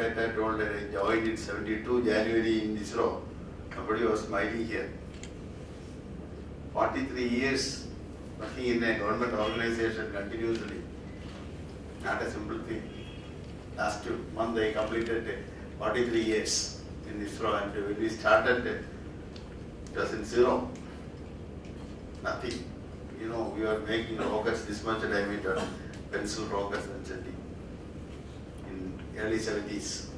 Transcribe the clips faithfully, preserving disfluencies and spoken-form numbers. Aditya told that I joined in seventy-two January in ISRO. Somebody was smiling here. forty-three years working in a government organization continuously. Not a simple thing. Last month I completed forty-three years in ISRO, and when we started, it was in zero. Nothing. You know, we were making rockets this much diameter, pencil rockets and something. Early seventies.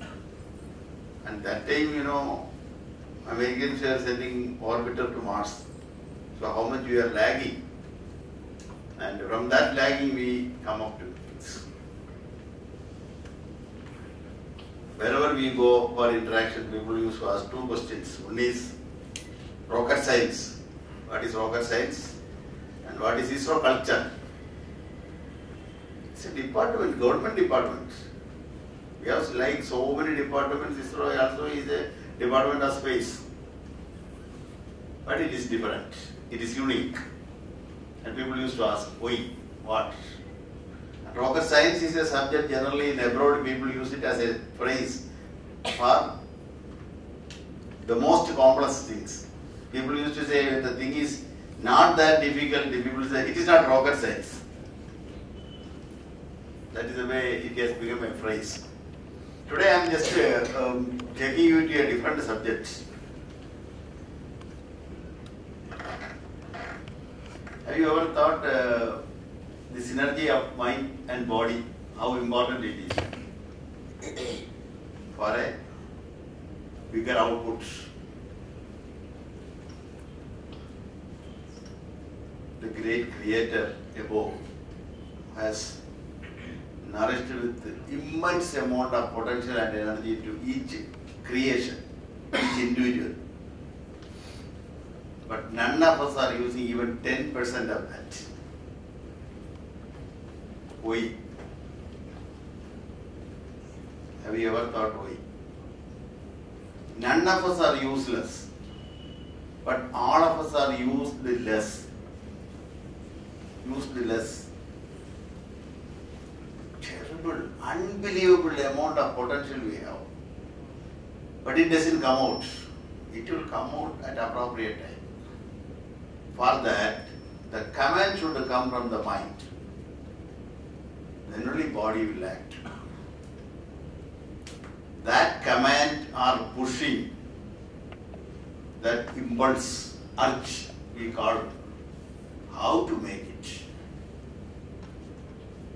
And that time, you know, Americans were sending orbiter to Mars. So how much we are lagging. And from that lagging we come up to things. Wherever we go for interaction, people used to ask two questions. One is rocket science. What is rocket science? And what is ISRO culture? It's a department, government department. We have like so many departments. ISRO also is a department of space. But it is different. It is unique. And people used to ask, why? What? And rocket science is a subject generally in abroad. People use it as a phrase for the most complex things. People used to say the thing is not that difficult. People say it is not rocket science. That is the way it has become a phrase. Today I am just uh, um, taking you to a different subject. Have you ever thought uh, the synergy of mind and body, how important it is for a bigger output? The great creator above has nourished with immense amount of potential and energy to each creation, each individual. But none of us are using even ten percent of that. Why? Have you ever thought why? None of us are useless, but all of us are useless. Useless. Terrible, unbelievable amount of potential we have. But it doesn't come out. It will come out at appropriate time. For that, the command should come from the mind. Then only body will act. That command or pushing, that impulse, urge, we call it. How to make it?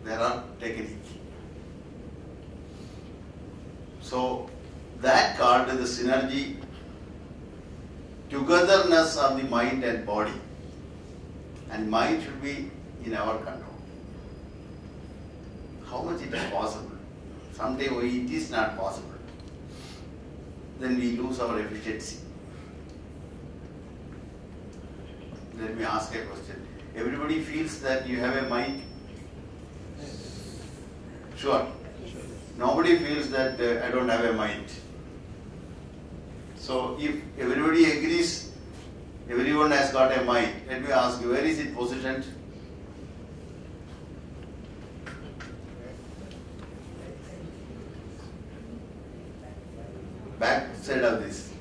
There are techniques. So that called the synergy, togetherness of the mind and body. And mind should be in our control. How much it is possible? Someday it is not possible. Then we lose our efficiency. Let me ask a question. Everybody feels that you have a mind? Sure. Nobody feels that uh, I don't have a mind. So if everybody agrees, everyone has got a mind. Let me ask you, where is it positioned? Back side of this.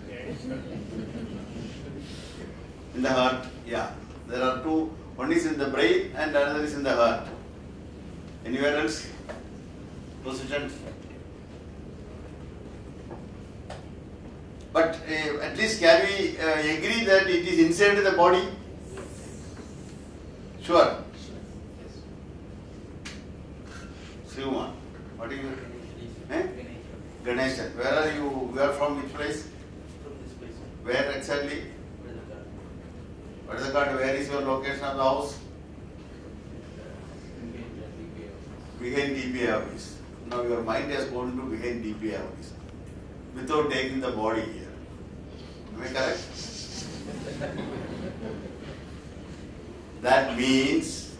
In the heart, yeah. There are two. One is in the brain and another is in the heart. Anywhere else? Position. But uh, at least can we uh, agree that it is inside the body? Sure. Sriman, what are you? Eh? Ganesha. Where are you? You are from which place? From this place. Where exactly? What is the card? Where is your location of the house? Behind D P I office. Now your mind has gone to behind D P I office without taking the body here. Am I correct? That means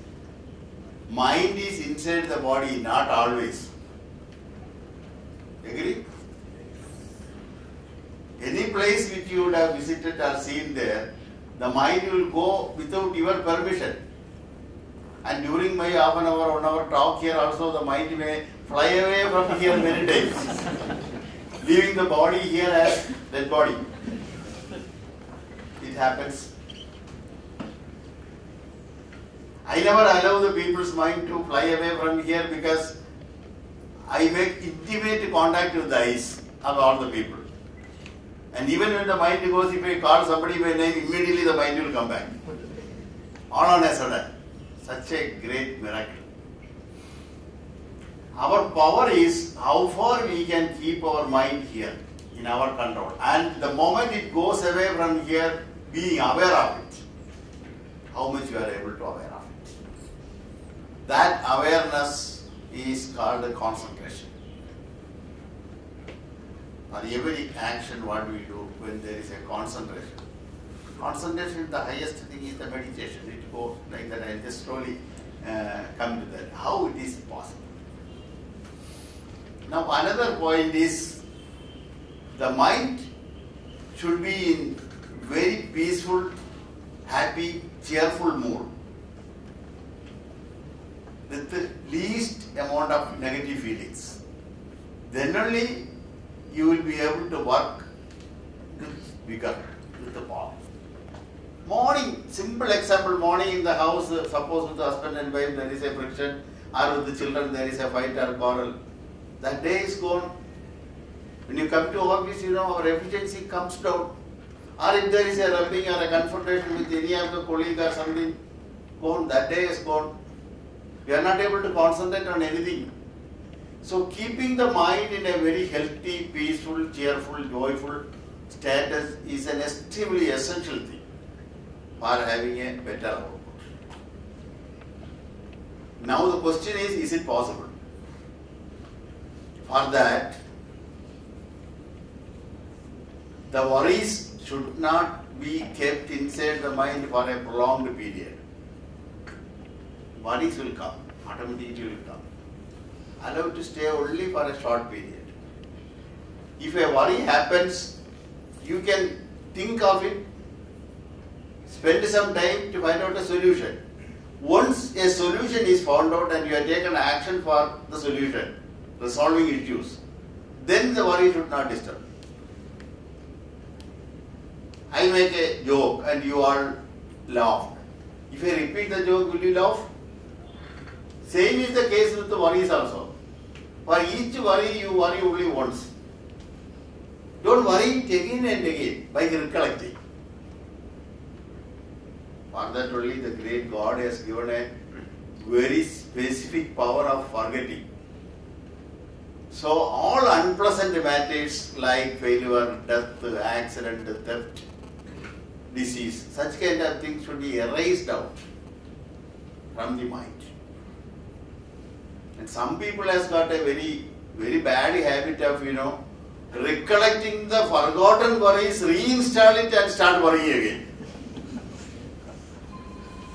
mind is inside the body, not always. Agree? Any place which you would have visited or seen there, the mind will go without your permission. And during my half an hour, one hour talk here also, the mind may fly away from here many times, leaving the body here as dead body. It happens. I never allow the people's mind to fly away from here because I make intimate contact with the eyes of all the people. And even when the mind goes, if I call somebody by name, immediately the mind will come back. All on a sudden. Such a great miracle. Our power is how far we can keep our mind here, in our control. And the moment it goes away from here, being aware of it, how much you are able to aware of it. That awareness is called the concentration. For every action, what we do when there is a concentration. Concentration, the highest thing is the meditation. It goes like that. I just slowly uh, come to that. How it is possible? Now another point is the mind should be in very peaceful, happy, cheerful mood with the least amount of negative feelings. Then only you will be able to work with vigor, with the power. Morning, simple example, morning in the house, suppose with the husband and wife there is a friction, or with the children there is a fight or quarrel. That day is gone. When you come to office, you know, our efficiency comes down. Or if there is a rubbing or a confrontation with any of the colleague or something, gone, that day is gone. We are not able to concentrate on anything. So keeping the mind in a very healthy, peaceful, cheerful, joyful status is an extremely essential thing for having a better output. Now the question is, is it possible? For that, the worries should not be kept inside the mind for a prolonged period. Worries will come, automatically will come. Allowed to stay only for a short period. If a worry happens, you can think of it, spend some time to find out a solution. Once a solution is found out and you have taken action for the solution, resolving issues, then the worry should not disturb. I make a joke and you all laugh. If I repeat the joke, will you laugh? Same is the case with the worries also. For each worry, you worry only once. Don't worry again and again by recollecting. For that only the great God has given a very specific power of forgetting. So all unpleasant matters like failure, death, accident, theft, disease, such kind of things should be erased out from the mind. And some people has got a very, very bad habit of, you know, recollecting the forgotten worries, reinstall it and start worrying again.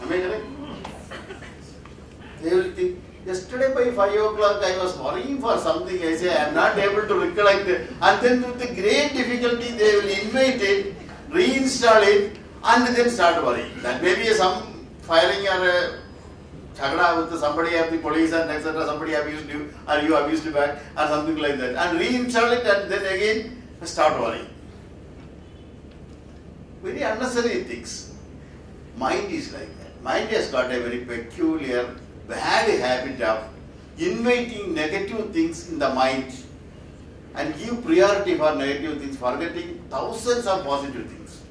Am I correct? They will think, yesterday by five o'clock I was worrying for something, I say I am not able to recollect it. And then with the great difficulty they will invite it, reinstall it and then start worrying. That may be some firing or a chakra with somebody of the police and et cetera. Somebody abused you or you abused you back or something like that. And reinstall it and then again start worrying. Very unnecessary things. Mind is like that. Mind has got a very peculiar bad habit of inviting negative things in the mind and give priority for negative things, forgetting thousands of positive things.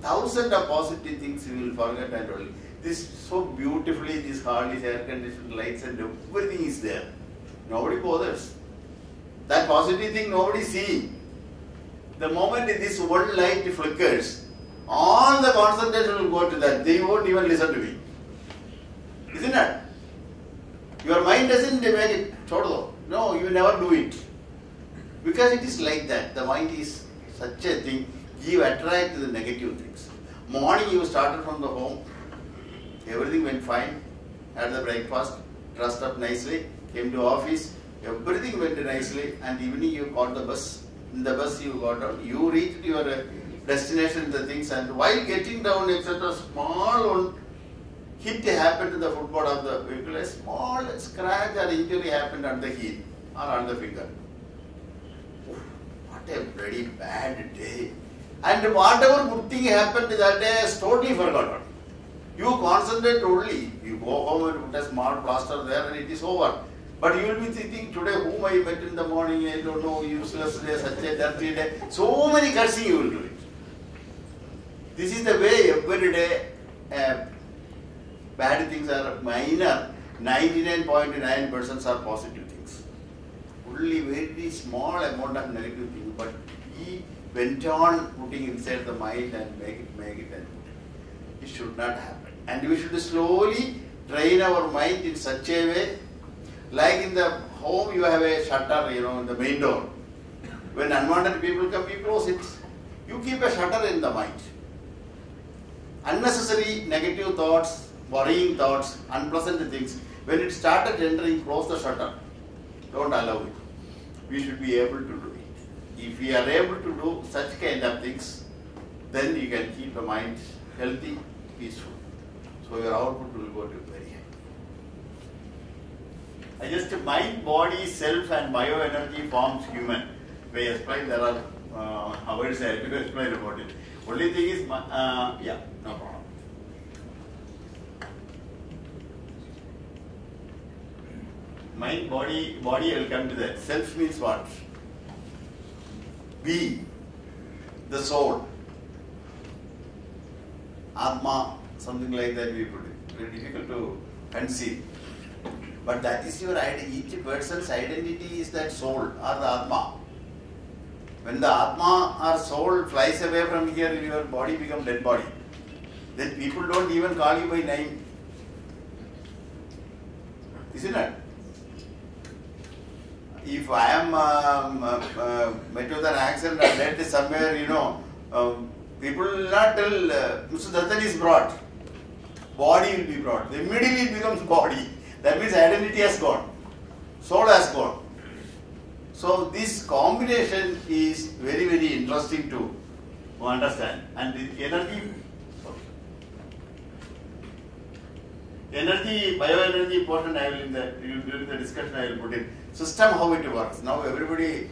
Thousands of positive things you will forget and only. This so beautifully, this hall is air conditioned, lights and everything is there. Nobody bothers. That positive thing nobody sees. The moment this one light flickers, all the concentration will go to that. They won't even listen to me. Isn't it? Your mind doesn't make it. No, you never do it. Because it is like that. The mind is such a thing. You attract to the negative things. Morning you started from the home. Everything went fine. Had the breakfast. Dressed up nicely. Came to office. Everything went nicely. And evening you caught the bus. In the bus you got out. You reached your destination, the things. And while getting down, et cetera, small one hit happened to the footboard of the vehicle, a small scratch or injury happened on the heel or on the finger. What a bloody bad day. And whatever good thing happened that day is totally forgotten. You concentrate only, you go home and put a small plaster there and it is over. But you will be thinking, today whom I met in the morning, I don't know, useless day, such a dirty day. So many cursing you will do it. This is the way every day uh, bad things are minor, ninety-nine point nine percent are positive things. Only very small amount of negative things, but he went on putting inside the mind and make it, make it and put it. It should not happen. And we should slowly train our mind in such a way. Like in the home, you have a shutter, you know, in the main door. When unwanted people come, you close it. You keep a shutter in the mind. Unnecessary negative thoughts, worrying thoughts, unpleasant things, when it started entering, close the shutter. Don't allow it. We should be able to do it. If we are able to do such kind of things, then you can keep the mind healthy, peaceful. So your output will go to very high. I just mind, body, self and bioenergy forms human. We explain, there are uh, hours I have to explain about it. Only thing is, uh, yeah, no problem. Mind, body, body, I will come to that. Self means what? We, the soul. Atma, something like that we put it. Very difficult to conceive. But that is your identity. Each person's identity is that soul or the Atma. When the Atma or soul flies away from here, your body becomes dead body. Then people don't even call you by name. Isn't it? If I am um, uh, met with an accident and dead somewhere, you know, um, people will not tell uh, Mister Dattan is brought. Body will be brought. Immediately it becomes body. That means identity has gone, soul has gone. So this combination is very, very interesting to understand. And the energy, energy, bioenergy portion I will in the, during the discussion I will put in. System, how it works. Now everybody,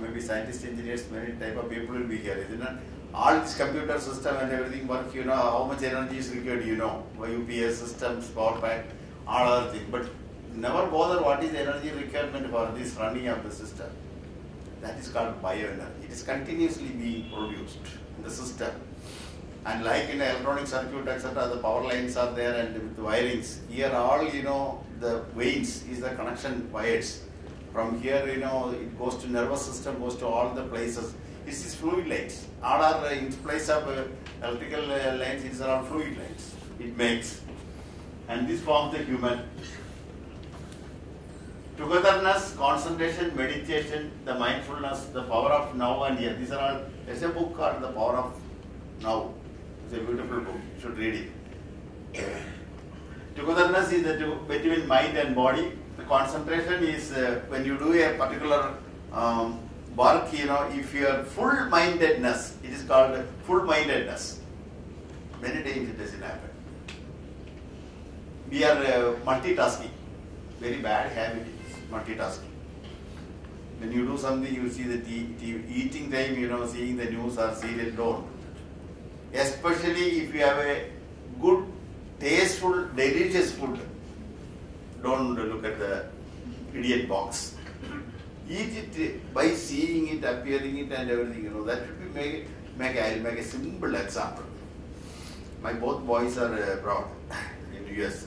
maybe scientists, engineers, many type of people will be here, isn't it? All this computer system and everything work, you know, how much energy is required, you know, U P S systems, power pack. All other things, but never bother what is the energy requirement for this running of the system. That is called bioenergy. It is continuously being produced in the system. And like in electronic circuit, et cetera, the power lines are there and with the wirings. Here all, you know, the veins is the connection wires. From here, you know, it goes to nervous system, goes to all the places. This is fluid lines. All are in place of electrical lines, it's around fluid lines. It makes. And this forms the human. Togetherness, concentration, meditation, the mindfulness, the power of now and here. These are all, there's a book called The Power of Now. It's a beautiful book, you should read it. Togetherness is the between mind and body. The concentration is uh, when you do a particular um, work, you know, if you are full-mindedness, it is called full-mindedness. Many times it doesn't happen. We are uh, multitasking, very bad habit is multitasking. When you do something, you see the T V, eating time, you know, seeing the news or serial, don't. Especially if you have a good, tasteful, delicious food, don't look at the idiot box. Eat it by seeing it, appearing it and everything, you know, that should be make, make, I'll make a simple example. My both boys are abroad in the U S.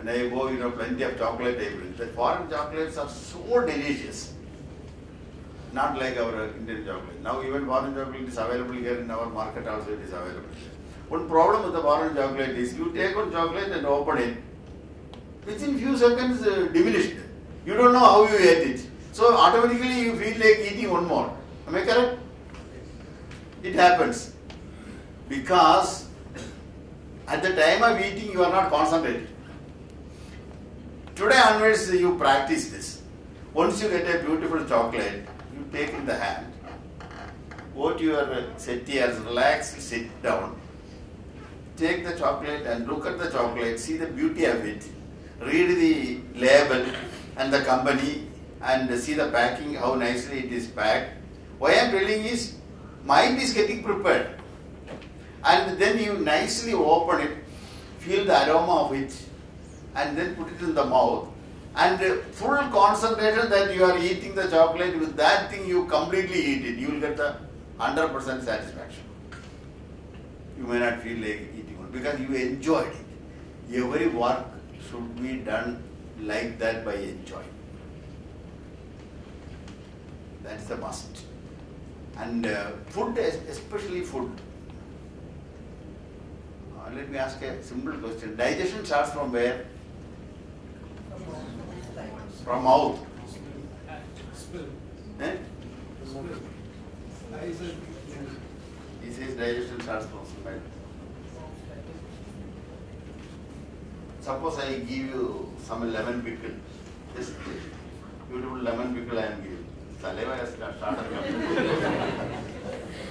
And I go, you know, plenty of chocolate I bring. The foreign chocolates are so delicious. Not like our Indian chocolate. Now even foreign chocolate is available here in our market also, it is available here. One problem with the foreign chocolate is, you take one chocolate and open it, within few seconds uh, diminished. You don't know how you ate it. So automatically you feel like eating one more. Am I correct? It happens. Because at the time of eating, you are not concentrated. Today onwards, you practice this. Once you get a beautiful chocolate, you take in the hand, go to your settee, relax, sit down, take the chocolate and look at the chocolate, see the beauty of it, read the label and the company and see the packing, how nicely it is packed. Why I am telling is, mind is getting prepared. And then you nicely open it, feel the aroma of it and then put it in the mouth. And full concentration that you are eating the chocolate, with that thing you completely eat it. You will get the one hundred percent satisfaction. You may not feel like eating it because you enjoyed it. Every work should be done like that, by enjoying. That's the must. And uh, food, especially food. Uh, let me ask a simple question. Digestion starts from where? From mouth. Eh? He says digestion starts from smell. Suppose I give you some lemon pickle. This beautiful lemon pickle I am giving. Saliva has started coming.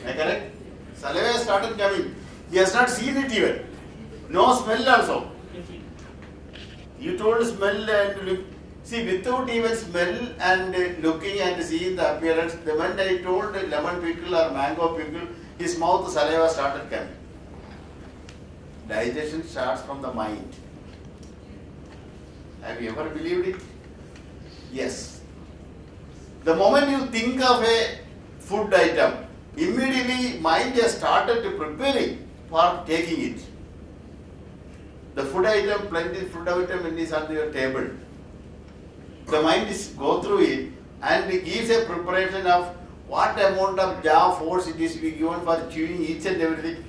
I correct? Saliva has started coming. He has not seen it even. No smell also. You told smell and look. See, without even smell and looking and seeing the appearance, the moment I told lemon pickle or mango pickle, his mouth saliva started coming. Digestion starts from the mind. Have you ever believed it? Yes. The moment you think of a food item, immediately mind has started preparing for taking it. The food item, plenty of food item is on your table. The mind is go through it and it gives a preparation of what amount of jaw force it is to be given for chewing each and everything.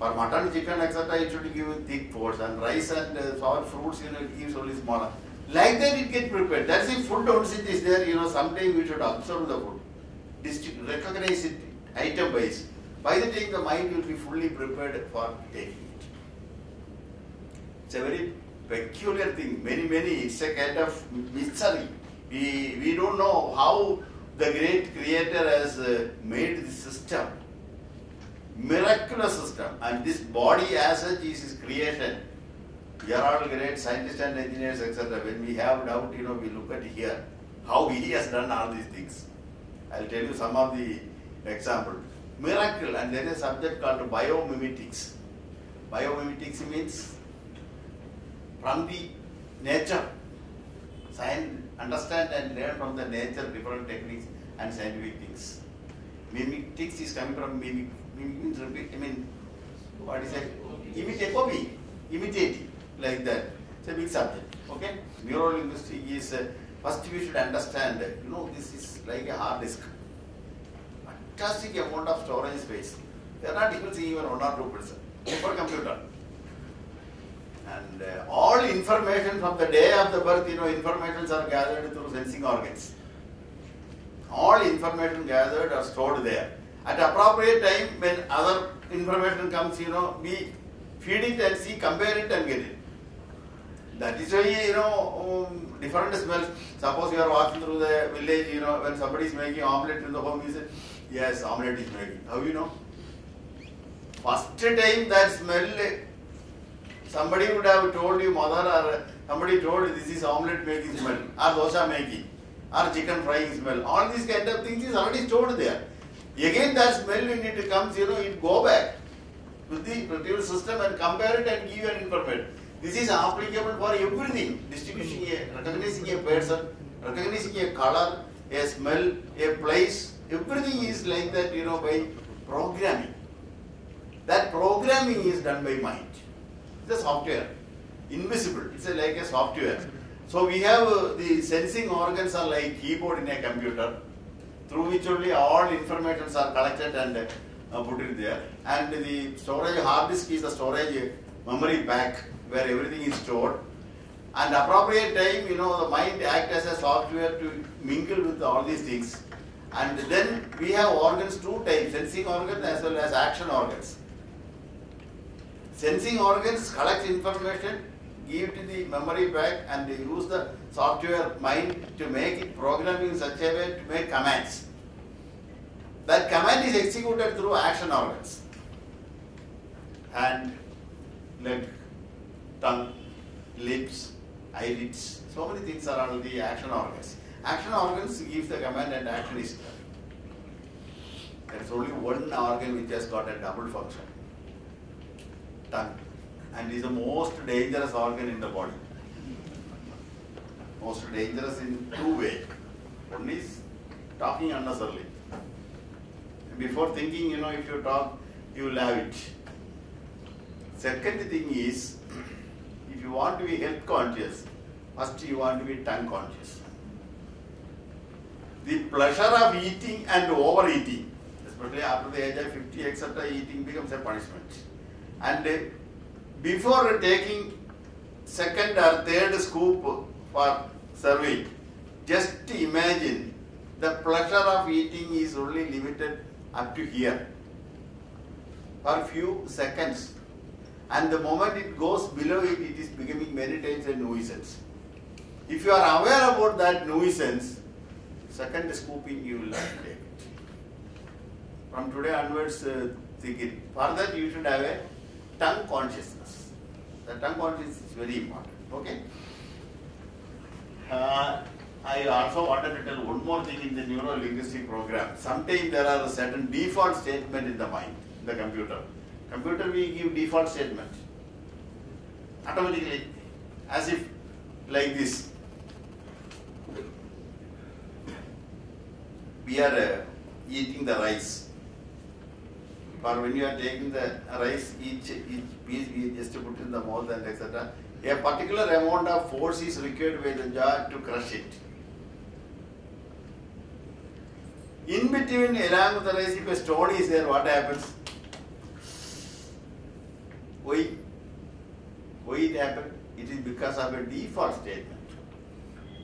For mutton, chicken, et cetera, it should give thick force, and rice and uh, sour fruits, you know, it gives only smaller. Like that, it gets prepared. That's if food density is there, you know, sometime we should observe the food, Distin recognize it item wise. By the time the mind will be fully prepared for taking it. It's a very peculiar thing. Many, many, it's a kind of mystery. We, we don't know how the great creator has uh, made this system. Miraculous system, and this body as such is his creation. We are all great scientists and engineers, et cetera. When we have doubt, you know, we look at here how he has done all these things. I'll tell you some of the examples. Miracle, and there is a subject called biomimetics. Biomimetics means from the nature. Science, understand and learn from the nature different techniques and scientific things. Mimetics is coming from mimic. Means repeat, I mean, what is it? Imitate, copy, imitate, like that. It's a big subject, okay? Neurolinguistics is, uh, first we should understand, that, you know, this is like a hard disk. Fantastic amount of storage space. They are not even seeing even one or two person for computer. And uh, all information from the day of the birth, you know, informations are gathered through sensing organs. All information gathered are stored there. At appropriate time, when other information comes, you know, we feed it and see, compare it and get it. That is why, you know, um, different smells. Suppose you are walking through the village, you know, when somebody is making omelette in the home, you say, yes, omelette is making. How you know? First time that smell, somebody would have told you, mother, or somebody told this is omelette making smell, or dosha making, or chicken frying smell. All these kind of things is already stored there. Again, that smell, when it comes, you know, it go back to the particular system and compare it and give an information. This is applicable for everything. Distinguishing a, recognizing a person, recognizing a color, a smell, a place, everything is like that, you know, by programming. That programming is done by mind. It's a software, invisible. It's a, like a software. So we have uh, the sensing organs are like keyboard in a computer, through which only all informations are collected and uh, put in there. And the storage hard disk is the storage memory pack where everything is stored. And appropriate time, you know, the mind acts as a software to mingle with all these things. And then we have organs two types, sensing organs as well as action organs. Sensing organs collect information, give it to the memory pack, and they use the software mind to make it programming in such a way to make commands. That command is executed through action organs. And neck, tongue, lips, eyelids. So many things are under the action organs. Action organs give the command and action is done. There's only one organ which has got a double function. Tongue. And is the most dangerous organ in the body. Most dangerous in two ways. One is talking unnecessarily. Before thinking, you know, if you talk, you will have it. Second thing is, if you want to be health conscious, first you want to be tongue conscious. The pleasure of eating and overeating, especially after the age of fifty, et cetera, eating becomes a punishment. And uh, before taking second or third scoop for serving, just imagine the pleasure of eating is only limited up to here for few seconds. And the moment it goes below it, it is becoming many times a nuisance. If you are aware about that nuisance, second scooping you will not take it. From today onwards, uh, think it. For that you should have a tongue consciousness. The tongue consciousness is very important. Okay. Uh, I also wanted to tell one more thing in the neuro-linguistic program. Sometimes there are a certain default statement in the mind, in the computer. Computer we give default statement. Automatically, as if like this. We are uh, eating the rice. Or when you are taking the rice, each, each piece we just put in the mouth and et cetera. A particular amount of force is required by the jaw to crush it. In between, along with the rice, if a stone is there, what happens? Why? Why it happened? It is because of a default statement.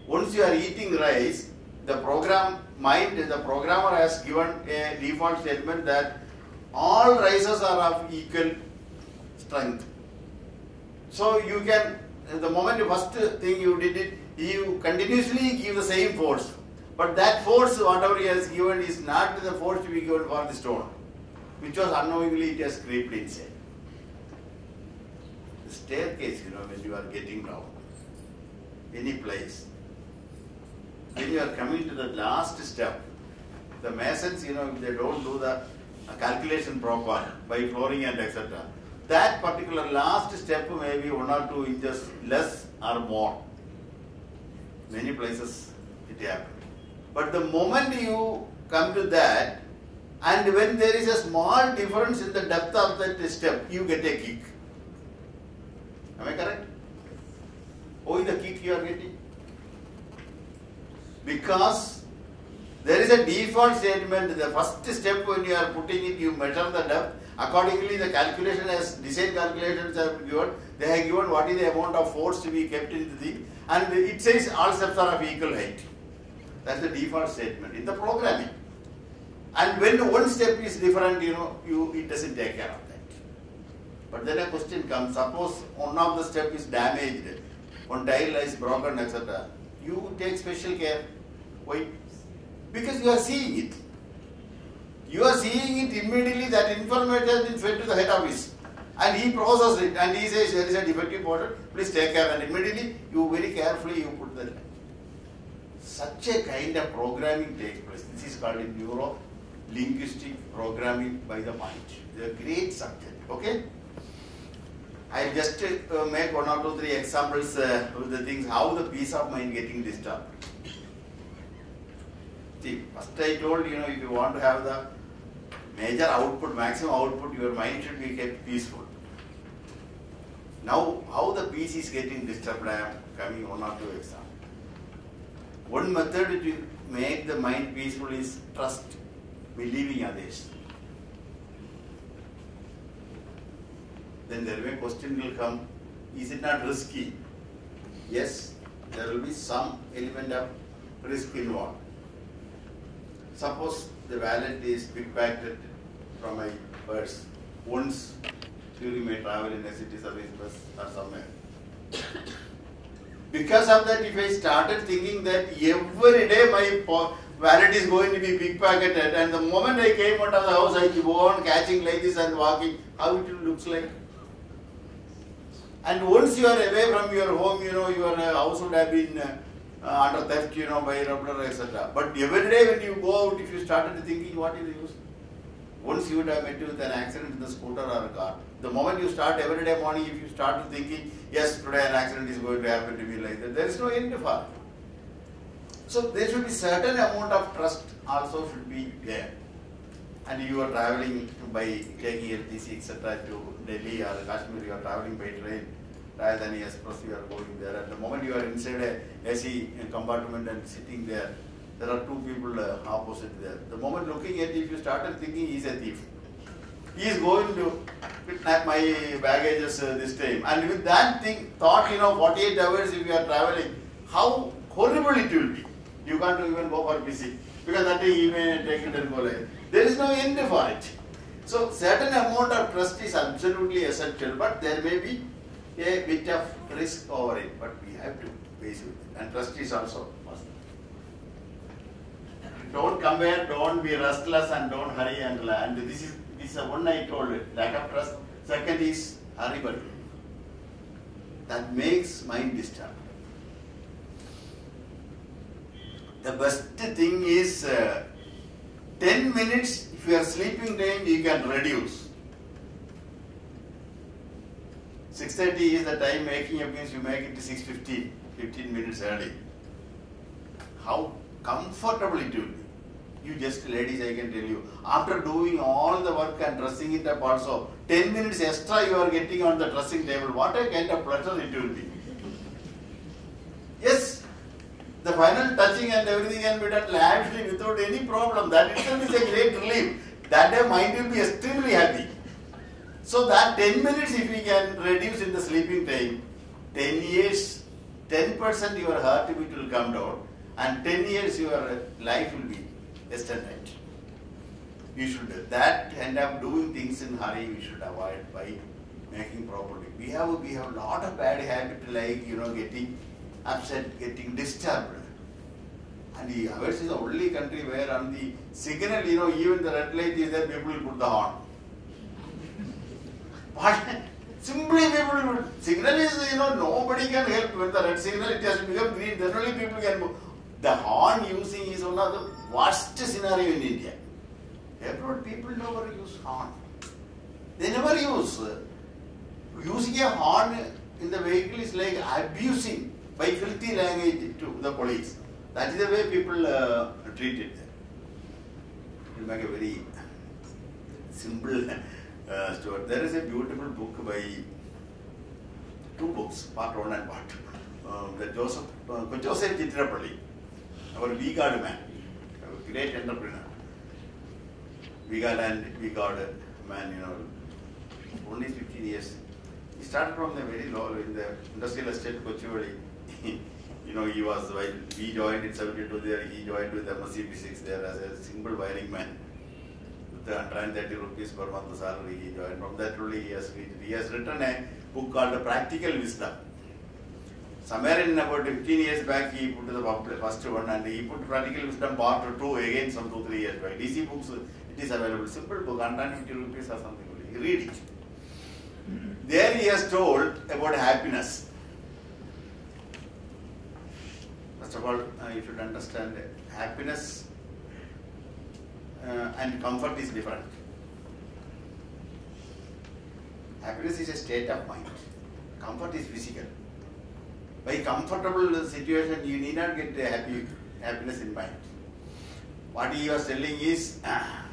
Once you are eating rice, the program mind, the programmer has given a default statement that all rices are of equal strength. So you can, the moment the first thing you did it, you continuously give the same force. But that force, whatever he has given, is not the force to be given for the stone, which was unknowingly it has crept inside. The staircase, you know, when you are getting down, any place. When you are coming to the last step, the masons, you know, if they don't do the calculation proper by flooring and et cetera, that particular last step may be one or two inches less or more. Many places it happens. But the moment you come to that, and when there is a small difference in the depth of that step, you get a kick. Am I correct? Why the kick you are getting? Because there is a default statement. The first step when you are putting it, you measure the depth. Accordingly, the calculation has, design calculations are given. They have given what is the amount of force to be kept in the, and it says all steps are of equal height. That's the default statement in the programming. And when one step is different, you know, you, it doesn't take care of that. But then a question comes, suppose one of the step is damaged, one tile is broken, et cetera. You take special care. Why? Because you are seeing it. You are seeing it immediately, that information has been fed to the head office. And he processes it and he says there is a defective order, please take care. And immediately you very carefully you put the... Such a kind of programming takes place. This is called in neuro-linguistic programming by the mind. It's a great subject. Okay? I'll just uh, make one or two, three examples uh, of the things, how the peace of mind getting disturbed. See, first I told you, know, if you want to have the major output, maximum output, your mind should be kept peaceful. Now, how the peace is getting disturbed, I am coming one or two examples. One method to make the mind peaceful is trust, believing others. Then there will be a question will come, is it not risky? Yes, there will be some element of risk involved. Suppose the wallet is pickpocketed from my purse once during my travel in a city service bus or somewhere. Because of that, if I started thinking that every day my wallet is going to be pickpocketed, and the moment I came out of the house, I keep on catching like this and walking, how it looks like? And once you are away from your home, you know, your house would have been uh, under theft, you know, by robber, et cetera. But every day when you go out, if you started thinking, what is the use? Once you would have met with an accident in the scooter or a car. The moment you start every day morning, if you start thinking, yes, today an accident is going to happen to me like that, there is no end for it. So there should be certain amount of trust also should be there. And you are traveling by taking L T C, et cetera to Delhi or Kashmir, you are traveling by train, Rajdhani Express, you are going there. At the moment you are inside a A C compartment and sitting there, there are two people uh, opposite there. The moment looking at it, if you started thinking he is a thief, he is going to kidnap my baggages uh, this time. And with that thing, thought, you know, forty-eight hours if you are traveling, how horrible it will be. You can't even go for P C because that day he may take it and go like that. There is no end for it. So certain amount of trust is absolutely essential, but there may be a bit of risk over it, but we have to face with it. And trust is also must. Don't compare, don't be restless and don't hurry and land. This is this is the one I told you, lack of trust. Second is horrible. That makes mind disturbed. The best thing is uh, ten minutes if you are sleeping time you can reduce. six thirty is the time making up means you make it to six fifteen, fifteen minutes early. How comfortable it will be. You just ladies, I can tell you, after doing all the work and dressing it up also, ten minutes extra you are getting on the dressing table. What a kind of pleasure it will be. Yes, the final touching and everything can be done largely without any problem. That itself is a great relief. That day mind will be extremely happy. So that ten minutes if we can reduce in the sleeping time, ten years, ten percent your heartbeat will come down. And ten years your life will be extended. You should that end up doing things in hurry. We should avoid by making properly. We have we have lot of bad habit like you know getting upset, getting disturbed. And the ours is the only country where on the signal you know even the red light is there people will put the horn. What? Simply people will signal is you know nobody can help when the red signal it has become green. Then only people can move. The horn using is one of the worst scenario in India. Abroad people never use horn. They never use. Using a horn in the vehicle is like abusing by filthy language to the police. That is the way people uh, treat it. It will make a very simple uh, story. There is a beautiful book by two books, part one and part two. Um, the Joseph, uh, Joseph Chitrapali. Our V-Guard man, a great entrepreneur. V-Guard and V-Guard man, you know, only fifteen years. He started from the very low in the industrial estate Kochivadi. You know, he was, while we joined in seventy-two there, he joined with M S C B six there as a simple wiring man. With the one hundred thirty rupees per month salary, he joined. From that only he has, he has written a book called The Practical Wisdom. Somewhere in about fifteen years back, he put the first one and he put Practical Wisdom Part two again some two, three years back. D C books, it is available. Simple book, one hundred fifty rupees or something. Read it. There he has told about happiness. First of all, uh, you should understand that happiness uh, and comfort is different. Happiness is a state of mind. Comfort is physical. By comfortable situation, you need not get happy, happiness in mind. What he was telling is,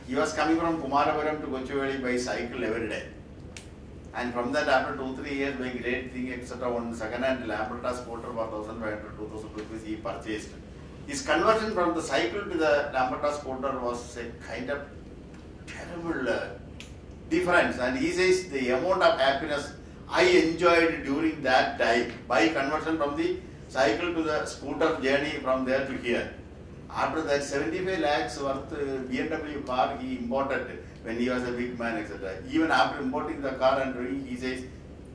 he was coming from Kumarapuram to Kochivadi by cycle every day. And from that, after two, three years, by great thing, et cetera, one second-hand Lambretta scooter for one thousand five hundred, two thousand rupees he purchased. His conversion from the cycle to the Lambretta scooter was a kind of terrible uh, difference. And he says the amount of happiness I enjoyed during that time by conversion from the cycle to the scooter journey from there to here. After that, seventy-five lakhs worth B M W car he imported when he was a big man, et cetera. Even after importing the car and doing, he says,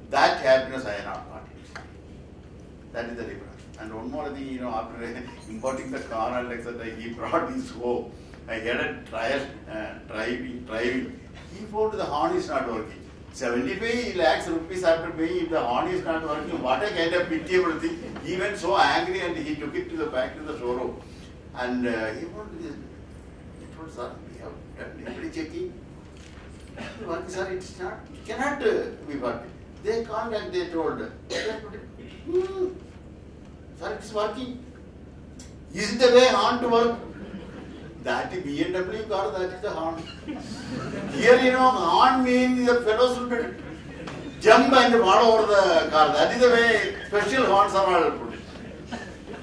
that happiness I have not got it. That is the difference. And one more thing, you know, after importing the car and et cetera, he brought his home. I had a trial, uh, driving, driving. He found the horn is not working. seventy-five lakhs rupees after paying, if the horn is not working, what a kind of pitiable thing. He went so angry and he took it to the back to the showroom. And uh, he told this, he told, sir, we have done every checking. One, sir, it's not, it cannot be working. They called and they told, sir, it's working. Is the way horn to work? That is B M W car, that is the horn. Here, you know, horn means the fellows will jump and fall over the car. That is the way special horns are all put.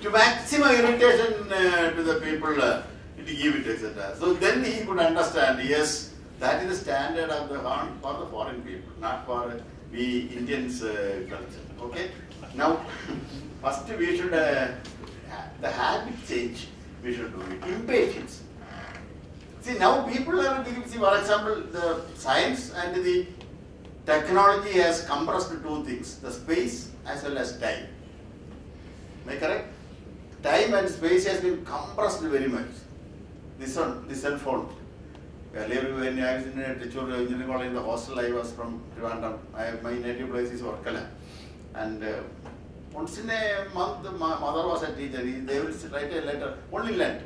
To maximum irritation uh, to the people, uh, to give it, et cetera. So then he could understand, yes, that is the standard of the horn for the foreign people, not for uh, we Indians' uh, culture. Okay? Now, first we should, uh, the habit change, we should do it. Impatience. See, now people are thinking, see, for example, the science and the technology has compressed two things, the space as well as time. Am I correct? Time and space has been compressed very much. This one, the cell phone. Earlier, when I was in a teacher engineering college, in the hostel, I was from Trivandrum. My native place is Orkala. And uh, once in a month, my mother was a teacher. They will write a letter, only land.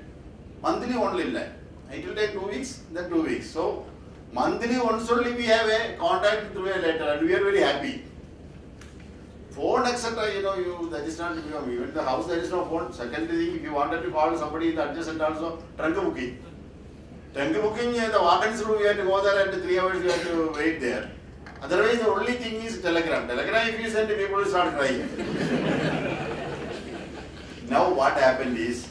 Monthly, only land. It will take two weeks, then two weeks. So, monthly, once only we have a contact through a letter, and we are very happy. Phone, et cetera, you know, you, that is not, you know, even in the house there is no phone. Secondly, if you wanted to call somebody in the adjacent also, trunk booking. Trunk booking, the vacants room, you have to go there and three hours you have to wait there. Otherwise, the only thing is telegram. Telegram, if you send people, will start crying. Now, what happened is,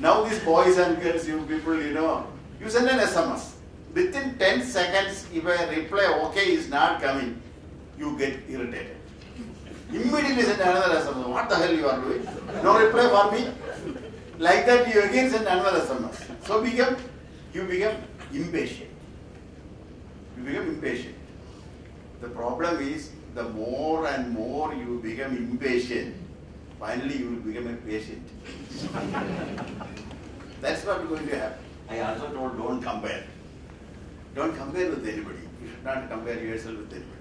now these boys and girls, you people, you know, you send an S M S. Within ten seconds, if a reply, okay, is not coming, you get irritated. Immediately send another S M S. What the hell you are doing? No reply for me. Like that, you again send another S M S. So become, you become impatient. You become impatient. The problem is, the more and more you become impatient, finally you will become a patient. That's what going to happen. I also told, don't compare. Don't compare with anybody. You should not compare yourself with anybody.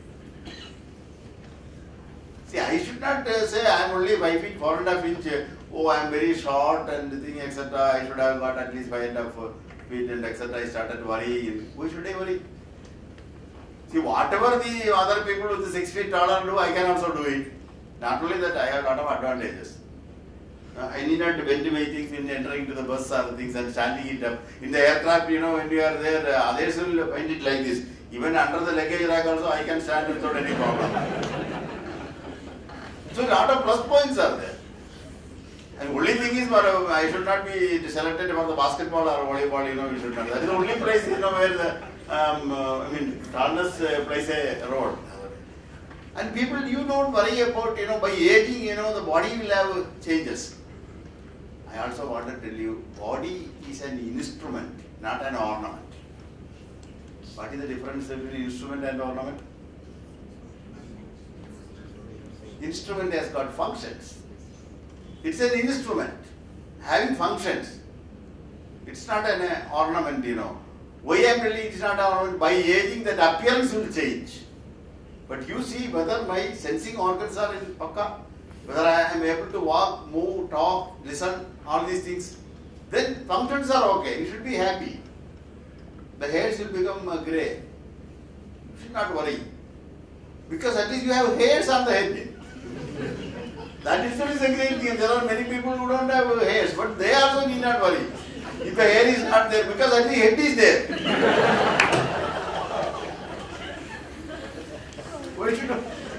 See, I should not uh, say I am only five feet, four and a half inch, uh, oh, I am very short and thing, et cetera. I should have got at least five and a half feet and et cetera. I started worrying. Why should I worry? See, whatever the other people with the six feet taller do, I can also do it. Not only that, I have a lot of advantages. Uh, I need not bend my things in entering into the bus or things and standing it up. In the aircraft, you know, when you are there, uh, others will bend it like this. Even under the luggage rack also, I can stand without any problem. So a lot of plus points are there. And only thing is, I should not be selected for the basketball or volleyball, you know, you should not. That is the only place, you know, where the, um, uh, I mean, tallness uh, plays a role. And people, you don't worry about, you know, by aging, you know, the body will have changes. I also want to tell you, body is an instrument, not an ornament. What is the difference between instrument and ornament? Instrument has got functions. It's an instrument having functions. It's not an uh, ornament, you know. Why I'm telling it's not an ornament? By aging, that appearance will change. But you see whether my sensing organs are in pakka, whether I am able to walk, move, talk, listen, all these things, then functions are okay. You should be happy. The hairs will become uh, grey. You should not worry. Because at least you have hairs on the head. That itself is a great thing. There are many people who don't have hairs, but they also need not worry. If the hair is not there, because at least head is there.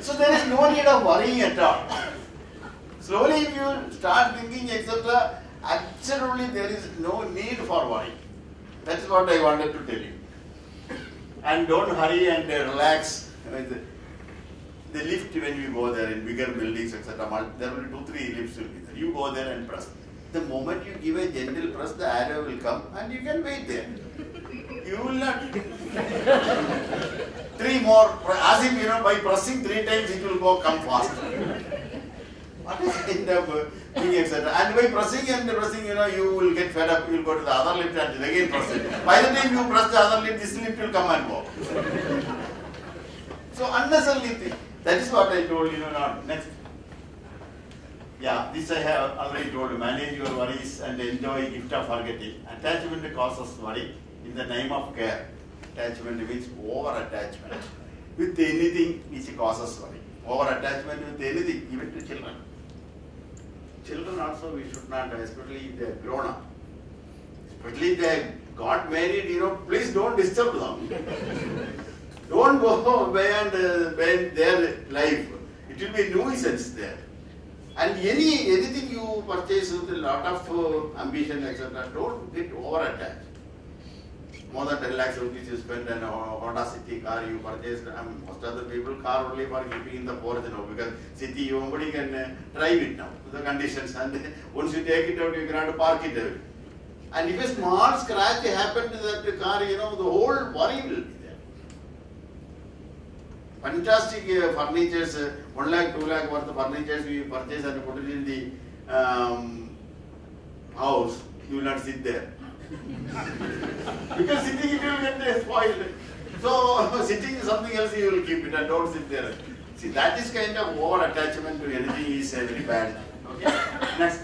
So there is no need of worrying at all. Slowly if you start thinking, et cetera, absolutely there is no need for worry. That's what I wanted to tell you. And don't hurry and relax. The lift, when we go there in bigger buildings, et cetera, there will be two, three lifts will be there. You go there and press. The moment you give a gentle press, the arrow will come and you can wait there. You will not. Three more, as if, you know, by pressing three times it will go come faster. What is kind of thing, et cetera. And by pressing and pressing, you know, you will get fed up, you will go to the other lift and again press it. By the time you press the other lift, this lift will come and go. So unnecessarily thing. That is what I told you. Not next. Yeah, this I have already told you. Manage your worries and enjoy gift of forgetting. Attachment causes worry in the name of care. Attachment means over attachment with anything which causes worry. Over attachment with anything, even to children. Children also we should not, especially if they are grown up. Especially if they got married, you know, please don't disturb them. Don't go beyond uh, beyond their life. It will be nuisance there. And any anything you purchase with a lot of uh, ambition, et cetera, don't get over attached. More than ten lakhs rupees you spend on a Honda City car you purchase. I mean, most other people car only for keeping in the forest now, because city you nobody can uh, drive it now to the conditions, and uh, once you take it out you cannot park it away. And if a small scratch happened to that car, you know, the whole worry will be there. Fantastic uh, furnitures, uh, one lakh, two lakh worth of furnitures we purchase and put it in the um, house, you will not sit there. Because sitting it will get spoiled. So sitting is something else, you will keep it and don't sit there. See, that is kind of over attachment to anything is uh, very bad. Okay. Next.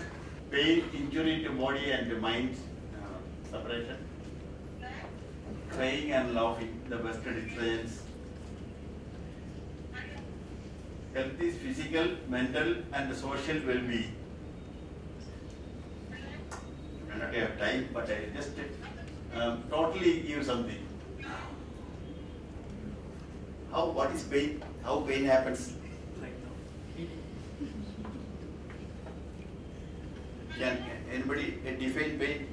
Pain, injury to body and mind, uh, separation. Crying and laughing, the best distractions. Health is physical, mental and social well-being. I don't have time, but I just um, totally give something. How, what is pain? How pain happens? Like now. Can anybody define pain?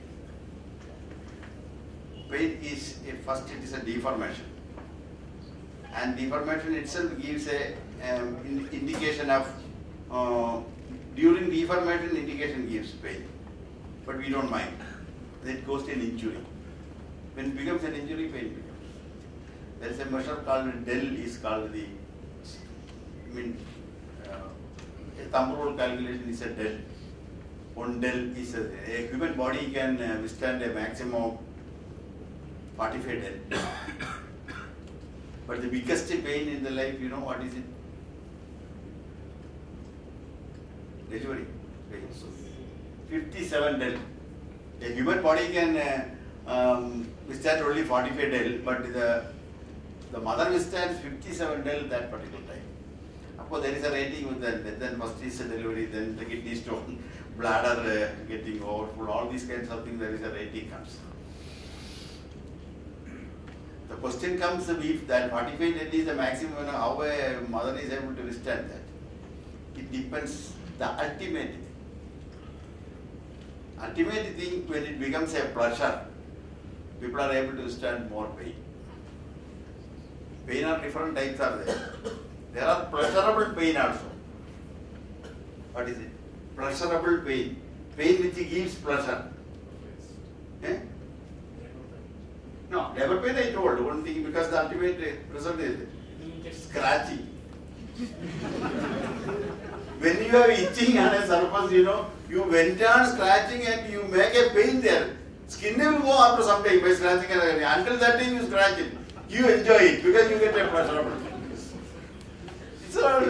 Pain is, first it is a deformation. And deformation itself gives a um, indication of, uh, during deformation indication gives pain. But we don't mind. Then it goes to an injury. When it becomes an injury, pain becomes. There is a measure called del is called the, I mean, uh, a thumb rule calculation is a del. One del is a, a human body can withstand a maximum of forty-five del. But the biggest pain in the life, you know what is it? Delivery. fifty-seven del. The human body can uh, um, withstand only forty-five del, but the, the mother withstands fifty-seven del that particular time. Of course, there is a rating with that. Then first is the delivery, then the kidney stone, bladder uh, getting overfull, all these kinds of things, there is a rating comes. The question comes if that forty-five del is the maximum, you know, how a mother is able to withstand that. It depends the ultimate. Ultimately, thing, when it becomes a pressure, people are able to stand more pain. Pain of different types are there. There are pleasurable pain also. What is it? Pleasurable pain. Pain which gives pleasure. Eh? No, never pain I told. One thing, because the ultimate result is scratching. When you are itching on a surface, you know, you went on scratching and you make a pain there. Skin will go after some time by scratching and scratching. Until that time you scratch it. You enjoy it because you get a pleasure. So,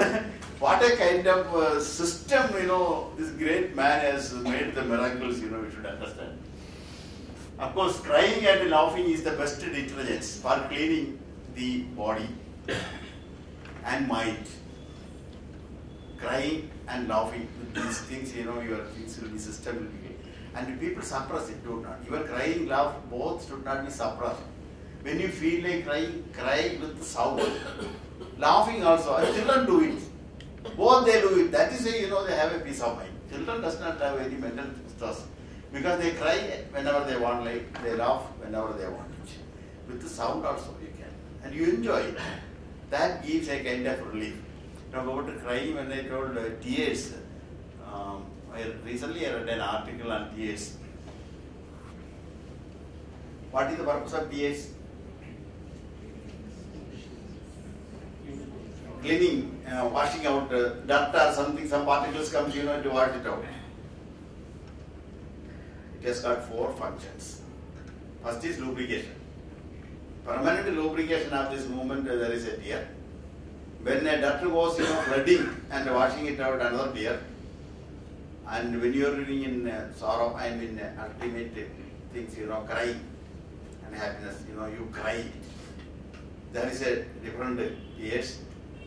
what a kind of uh, system, you know, this great man has made the miracles, you know, we should understand. Of course, crying and laughing is the best detergent for cleaning the body and mind. Crying and laughing, these things, you know, your things will be system will be. And people suppress it, do not. Your crying, laugh, both should not be suppressed. When you feel like crying, cry with sound. Laughing also, and children do it. Both they do it. That is why, you know, they have a peace of mind. Children does not have any mental stress. Because they cry whenever they want, like they laugh whenever they want it. With the sound also you can. And you enjoy it. That gives a kind of relief. Now about crying, when I told uh, tears, um, I recently I read an article on tears. What is the purpose of tears? Cleaning, uh, washing out uh, dirt or something, some particles comes, you know, to wash it out. It has got four functions. First is lubrication. Permanent lubrication of this movement, uh, there is a tear. when a duck was, you know, flooding and washing it out another pier, and when you are in uh, sorrow, I mean uh, ultimate things, you know, cry and happiness, you know, you cry. There is a different tears.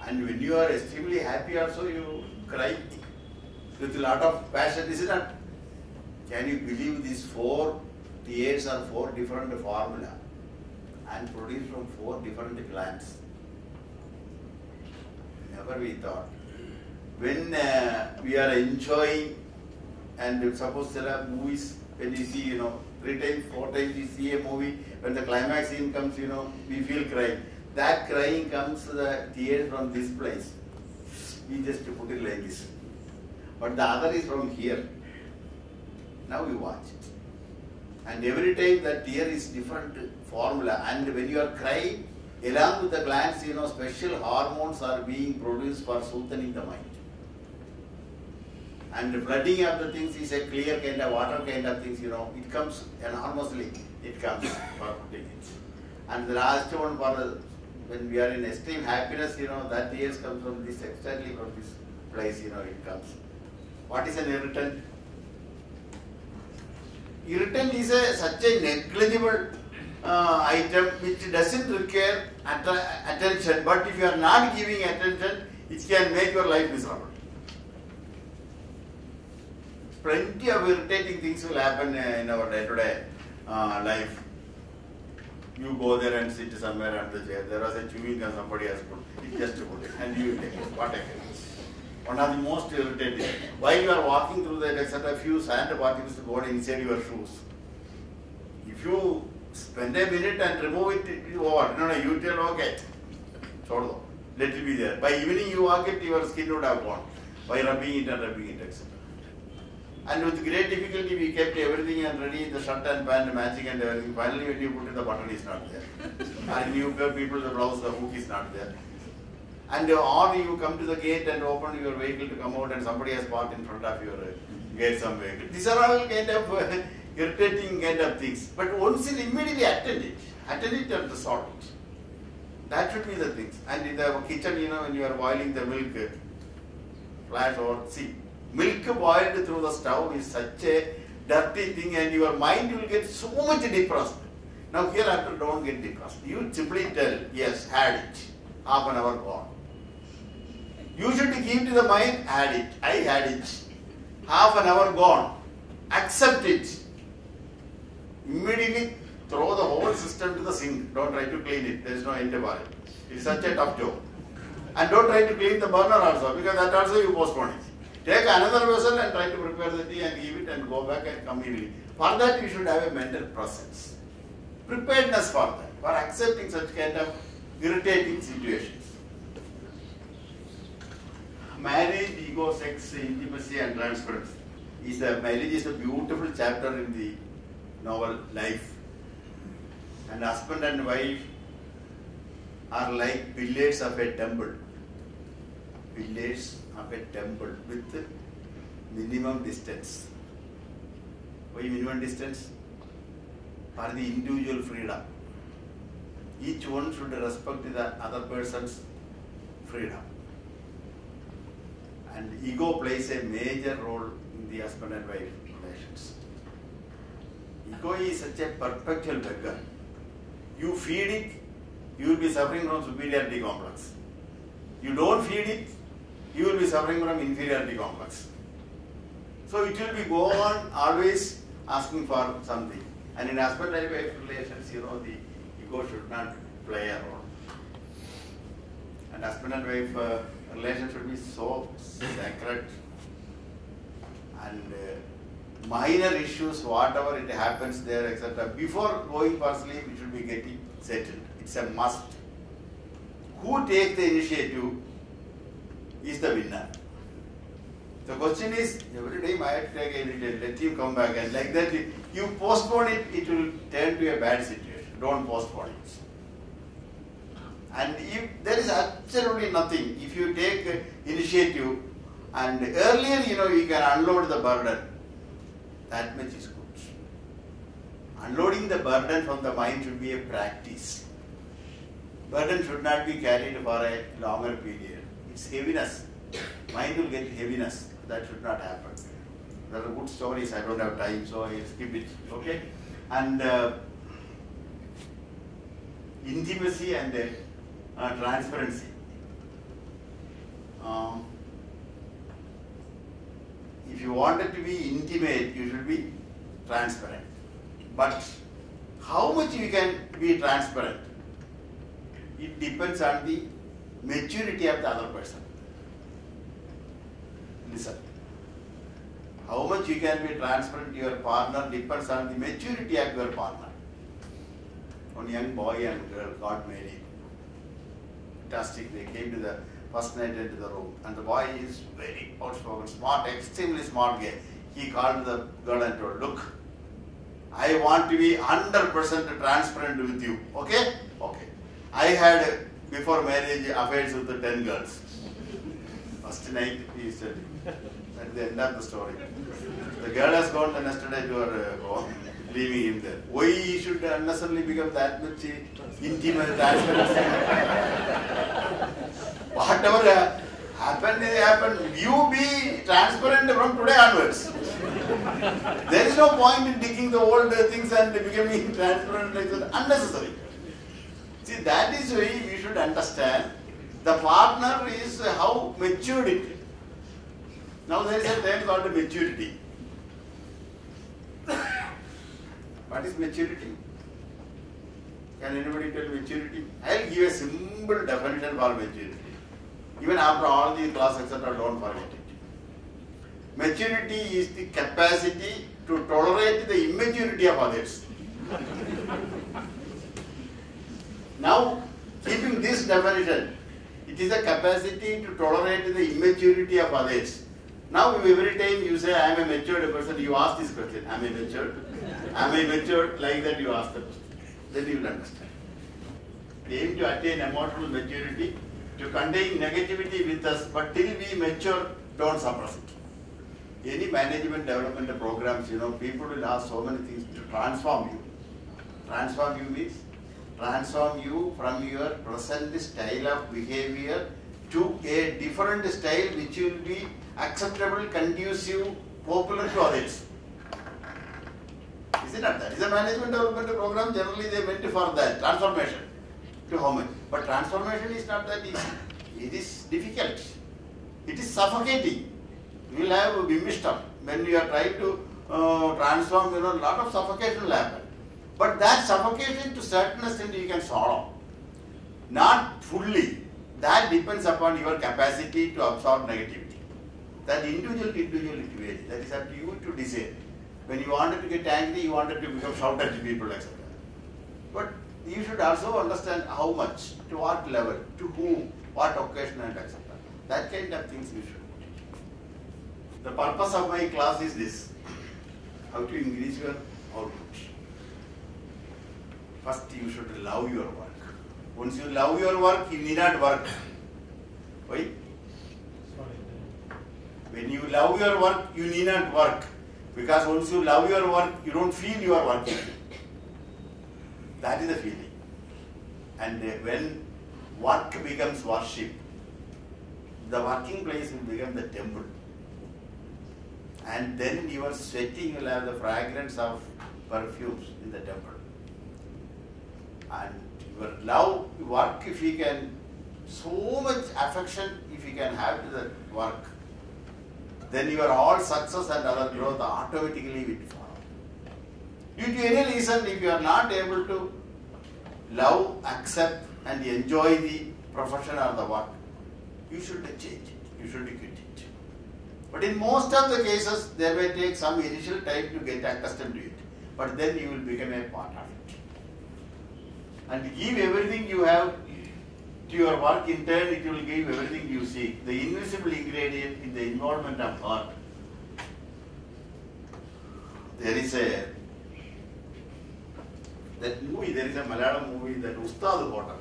And when you are extremely happy also, you cry with a lot of passion, is it not? Can you believe these four tears are four different formula and produced from four different glands? Never we thought. When uh, we are enjoying, and suppose there are movies, when you see, you know, three times, four times you see a movie, when the climax scene comes, you know, we feel crying. That crying comes the tears from this place. We just put it like this. But the other is from here. Now you watch. And every time that tear is different formula. And when you are crying, along with the glands, you know, special hormones are being produced for soothing the mind. And flooding of the things is a clear kind of water kind of things, you know. It comes enormously. It comes for putting it. And the last one for the, when we are in extreme happiness, you know, that tears comes from this, externally from this place, you know, it comes. What is an irritant? Irritant is a, such a negligible uh, item which doesn't require att attention, but if you are not giving attention, it can make your life miserable. Plenty of irritating things will happen uh, in our day-to-day uh, life. You go there and sit somewhere on the chair. There was a chewing and somebody has put it, just put it, and you take it. What a case. One of the most irritating. While you are walking through that, et cetera, few sand particles go inside your shoes. If you spend a minute and remove it, it is over. No, no, you tell, okay, let it be there. By evening you walk it, your skin would have gone by rubbing it and rubbing it, et cetera. And with great difficulty we kept everything and ready, the shirt and pant, matching and everything. Finally when you put it, the button is not there. And you give people the blouse, the hook is not there. And or you come to the gate and open your vehicle to come out and somebody has parked in front of your gate some vehicle. These are all kind of uh, irritating kind of things. But once you immediately attend it, attend it and sort it. That should be the things. And in the kitchen, you know, when you are boiling the milk, flash or see. Milk boiled through the stove is such a dirty thing and your mind will get so much depressed. Now hereafter don't get depressed. You simply tell, yes, had it. Half an hour gone. You should give to the mind, had it. I had it. Half an hour gone. Accept it. Immediately throw the whole system to the sink. Don't try to clean it. There is no end about it. It's such a tough job. And don't try to clean the burner also, because that also you postpone it. Take another vessel and try to prepare the tea and give it and go back and come easily. For that you should have a mental process. Preparedness for that, for accepting such kind of irritating situations. Marriage, ego, sex, intimacy and transference. Is a, marriage is a beautiful chapter in the novel life. And husband and wife are like pillars of a temple. Pillars of a temple with minimum distance. Why minimum distance? For the individual freedom. Each one should respect the other person's freedom. And ego plays a major role in the husband and wife relations. Ego is such a perpetual beggar. You feed it, you will be suffering from superiority complex. You don't feed it, you will be suffering from inferiority complex. So it will be go on always asking for something. And in husband and wife relations, you know, the ego should not play a role. And husband and wife uh, relations should be so sacred. And uh, minor issues, whatever it happens there, et cetera. Before going for sleep, it should be getting settled. It's a must. Who takes the initiative is the winner. The question is, every time I have to take initiative, let him come back, and like that, you postpone it, it will turn to a bad situation. Don't postpone it. And if there is absolutely nothing, if you take initiative, and earlier, you know, you can unload the burden, that much is good. Unloading the burden from the mind should be a practice. burden should not be carried for a longer period. It's heaviness. Mind will get heaviness. That should not happen. There are good stories. I don't have time, so I'll skip it. Okay? And uh, intimacy and uh, uh, transparency. Um, if you wanted to be intimate, you should be transparent. But how much you can be transparent? It depends on the maturity of the other person. Listen. How much you can be transparent to your partner depends on the maturity of your partner. One young boy and girl got married. Fantastic. They came to the first night into the room. And the boy is very outspoken, smart, extremely smart guy. He called the girl and told, look, I want to be one hundred percent transparent with you. Okay? Okay. I had, before marriage, affairs with the ten girls. First night, he said, at the end of the story. The girl has gone the next day to her uh, home, leaving him there. Why he should unnecessarily become that much intimate, transparent? Whatever uh, happened, it happened. You be transparent from today onwards. There is no point in taking the old uh, things and becoming transparent like that. Unnecessary. See, that is why you should understand the partner is uh, how matured it is. Now there is a term called maturity. What is maturity? Can anybody tell maturity? I will give a simple definition for maturity. Even after all the class, et cetera, don't forget it. Maturity is the capacity to tolerate the immaturity of others. Now, keeping this definition, it is a capacity to tolerate the immaturity of others. Now, every time you say, I am a matured person, you ask this question, am I matured? Am I matured? Like that you ask the question. Then you will understand. We aim to attain emotional maturity, to contain negativity with us, but till we mature, don't suppress it. Any management development programs, you know, people will ask so many things to transform you. Transform you means transform you from your present style of behavior to a different style which will be acceptable, conducive, popular to others. Is it not that? It's a management development program. Generally, they meant for that transformation to human. But transformation is not that easy. It is difficult. It is suffocating. You will have a bimishtam when you are trying to uh, transform. You know, a lot of suffocation will happen. But that suffocation, to certain extent, you can swallow. Not fully. That depends upon your capacity to absorb negativity. That individual to individual it varies. That is up to you to decide. When you wanted to get angry, you wanted to become shouted to people, et cetera. But you should also understand how much, to what level, to whom, what occasion, and et cetera. That kind of things you should put it. The purpose of my class is this: how to increase your output. First, you should love your work. Once you love your work, you need not work. Why? When you love your work, you need not work. Because once you love your work, you don't feel you are working. That is the feeling. And when work becomes worship, the working place will become the temple. And then your sweating will have the fragrance of perfumes in the temple. And your love, work, if you can, so much affection if you can have to the work, then your all success and other growth automatically will follow. Due to any reason, if you are not able to love, accept and enjoy the profession or the work, you should change it, you should quit it. But in most of the cases, there may take some initial time to get accustomed to it. But then you will become a part of it. And give everything you have to your work, in turn it will give everything you seek. The invisible ingredient in the involvement of heart. There is a that movie, there is a Malayalam movie that Ustad Hotel.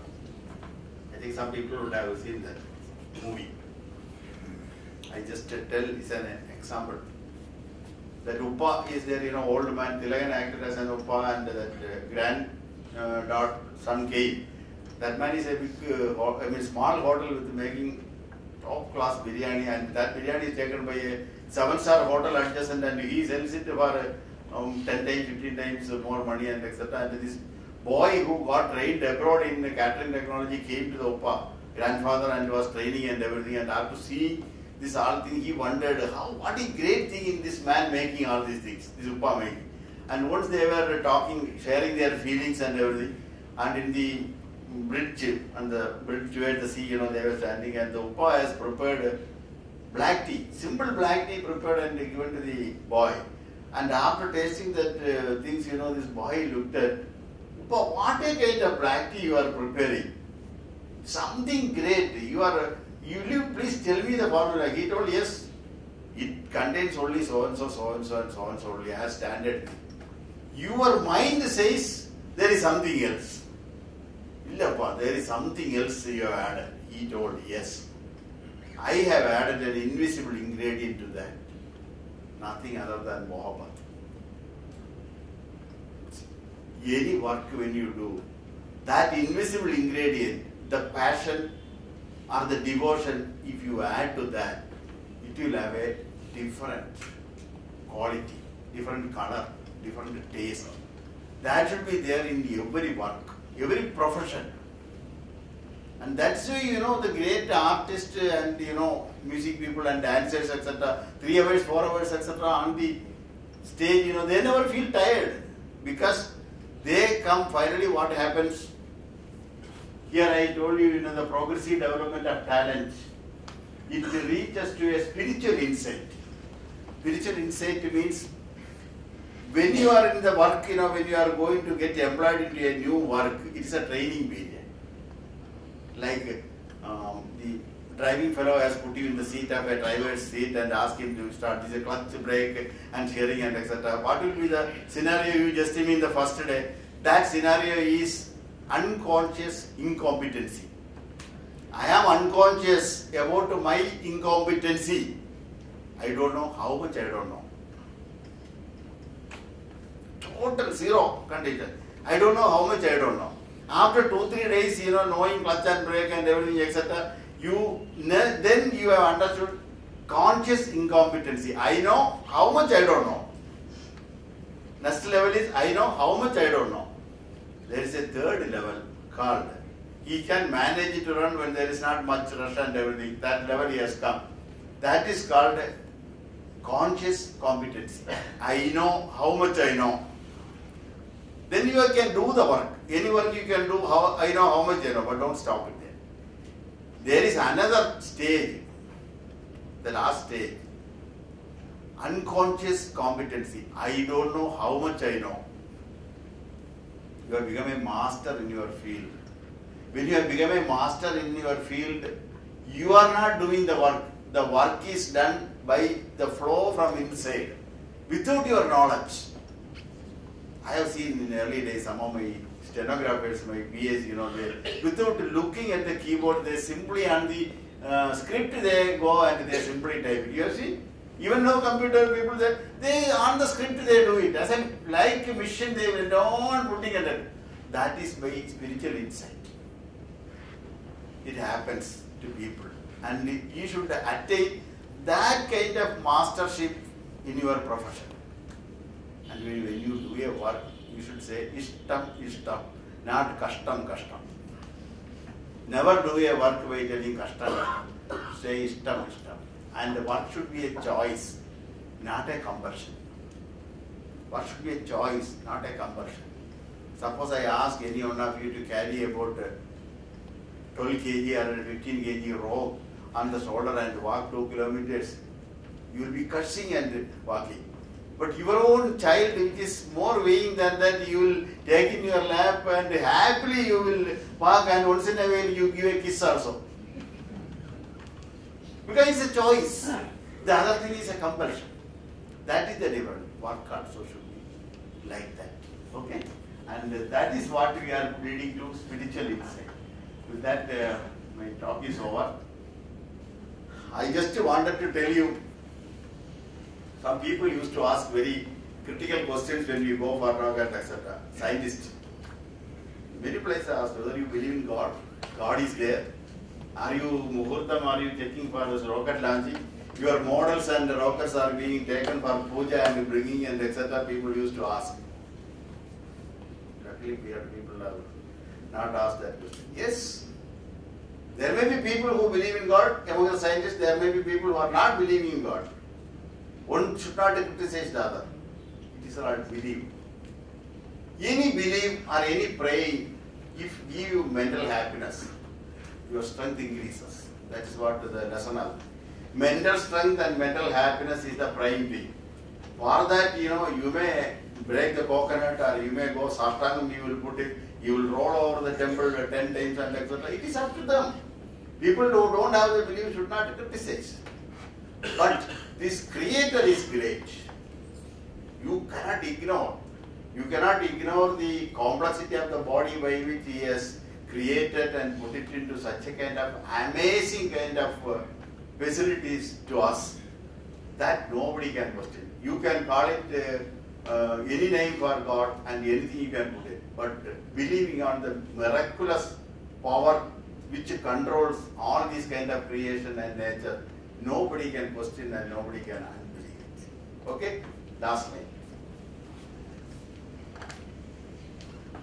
I think some people would have seen that movie. I just tell it's an example. That Uppa is there, you know, old man, Tilagan acted as an Uppa, and that uh, grand Uh, daughter, son came. That man is a big, uh, I mean, small hotel with making top class biryani, and that biryani is taken by a seven star hotel adjacent, and he sells it for um, ten times, fifteen times more money, and et cetera. And this boy who got trained abroad in catering technology came to the O P A, grandfather, and was training and everything, and after seeing this all thing, he wondered how, what a great thing in this man making all these things, this O P A making. And once they were talking, sharing their feelings and everything, and in the bridge, on the bridge towards the sea, you know, they were standing, and the O P A has prepared black tea, simple black tea prepared and given to the boy. And after tasting that uh, things, you know, this boy looked at, O P A, what a kind of black tea you are preparing. Something great, you are, you live, please tell me the formula. He told, yes, it contains only so and so, so and so, and so and so only as standard. Your mind says there is something else. Illappa, there is something else you have added. He told, yes, I have added an invisible ingredient to that. Nothing other than mohabbat. Any work when you do, that invisible ingredient, the passion or the devotion, if you add to that, it will have a different quality, different color, different taste. That should be there in every work, every profession. And that's why, you know, the great artists and, you know, music people and dancers, et cetera, three hours, four hours, et cetera, on the stage, you know, they never feel tired, because they come finally what happens. Here I told you, you know, the progressive development of talent. It reaches to a spiritual insight. Spiritual insight means when you are in the work, you know, when you are going to get employed into a new work, it is a training period. Like um, the driving fellow has put you in the seat of a driver's seat and asked him to start this clutch, brake and steering and et cetera. What will be the scenario you just mean the first day? That scenario is unconscious incompetency. I am unconscious about my incompetency. I don't know how much, I don't know. Total zero condition. I don't know how much, I don't know. After two, three days, you know, knowing clutch and brake and everything, et cetera, you then you have understood conscious incompetency. I know how much, I don't know. Next level is I know how much, I don't know. There is a third level called he can manage to run when there is not much rush and everything. That level he has come. That is called conscious competency. I know how much I know. Then you can do the work. Any work you can do, how, I know how much I know, but don't stop it there. There is another stage, the last stage, unconscious competency. I don't know how much I know. You have become a master in your field. When you have become a master in your field, you are not doing the work. The work is done by the flow from inside, without your knowledge. I have seen in early days some of my stenographers, my P As, you know, they, without looking at the keyboard, they simply on the uh, script they go and they simply type it. You have seen? Even now computer people, they, they on the script they do it. As a like mission they went on putting at it. That is by spiritual insight. It happens to people. And it, you should attain that kind of mastership in your profession. And when, when you do a work, you should say ishtam, ishtam, not kashtam, kashtam. Never do a work by telling kashtam. Say ishtam, ishtam. And the work should be a choice, not a compulsion. Work should be a choice, not a compulsion. Suppose I ask any one of you to carry about twelve kilograms or fifteen kilograms rope on the shoulder and walk two kilometers. You will be cursing and walking. But your own child, which is more weighing than that, you will take in your lap and happily you will walk, and once in a while you give a kiss also. Because it's a choice. The other thing is a compulsion. That is the difference. Work also should be like that. Okay? And that is what we are leading to spiritual insight. With that, uh, my talk is over. I just wanted to tell you, some people used to ask very critical questions when we go for talk, et cetera. Scientists. many places asked whether you believe in God. God is there. Are you Muhurtam? Are you checking for this rocket launching? Your models and rockets are being taken for puja and bringing and et cetera. People used to ask. Luckily, we have people who have not asked that question. Yes, there may be people who believe in God. Among the scientists, there may be people who are not believing in God. One should not criticize the other. It is not belief. Any belief or any praying, if give you mental happiness, your strength increases. That is what the lesson of. Mental strength and mental happiness is the prime thing. For that, you know, you may break the coconut or you may go sartangam, you will put it, you will roll over the temple ten times and et cetera. It is up to them. People who don't have the belief should not criticize. But this creator is great. You cannot ignore. You cannot ignore the complexity of the body by which he has created and put it into such a kind of amazing kind of uh, facilities to us that nobody can question. You can call it uh, uh, any name for God and anything you can put it. But believing on the miraculous power which controls all these kind of creation and nature, nobody can question and nobody can unbelieve it. Okay? Last line.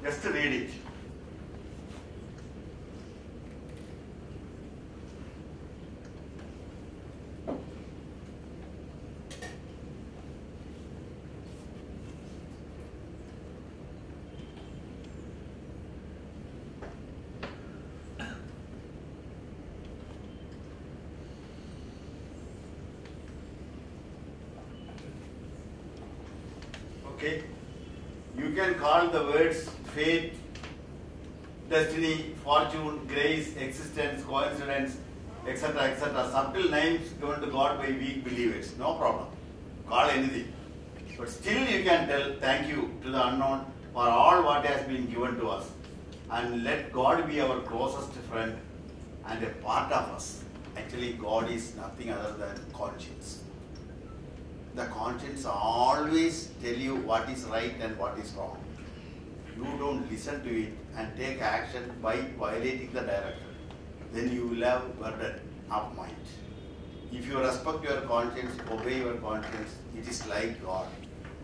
Just read it. Okay? You can call the words fate, destiny, fortune, grace, existence, coincidence, et cetera, et cetera. Subtle names given to God by weak believers. No problem. Call anything. But still you can tell thank you to the unknown for all what has been given to us. And let God be our closest friend and a part of us. Actually, God is nothing other than conscience. The conscience always tell you what is right and what is wrong. You don't listen to it and take action by violating the direction. Then you will have burden of mind. If you respect your conscience, obey your conscience, it is like God.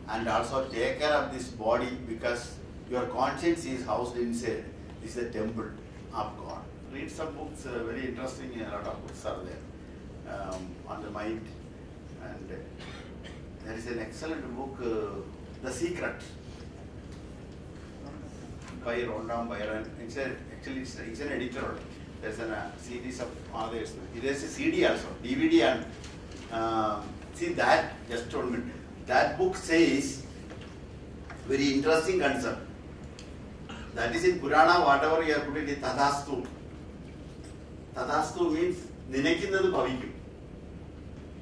And also take care of this body because your conscience is housed inside. It is a temple of God. Read some books, uh, very interesting, a lot of books are there um, on the mind. And uh, there is an excellent book, uh, The Secret, by Rhonda Byrne. It's a, actually it's, a, it's an editorial. There's a uh, series of others. Uh, there's a C D also, D V D, and uh, see that. Just one minute. That book says very interesting concept. That is in Purana. Whatever you are putting in Tadastu. Tadastu means ninakindadu bhavikku.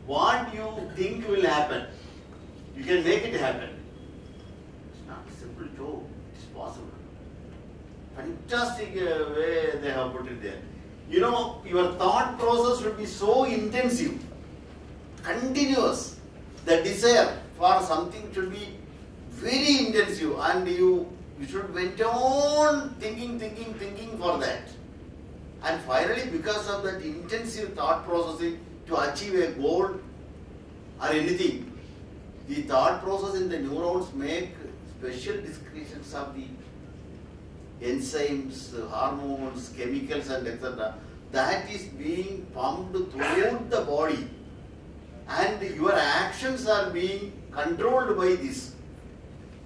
What you think will happen, you can make it happen. It's not a simple joke, it's possible. Fantastic uh, way they have put it there. You know, your thought process should be so intensive, continuous. The desire for something should be very intensive and you, you should went on thinking, thinking, thinking for that. And finally, because of that intensive thought processing, to achieve a goal or anything, the thought process in the neurons make special secretions of the enzymes, hormones, chemicals and et cetera. That is being pumped throughout the body and your actions are being controlled by this.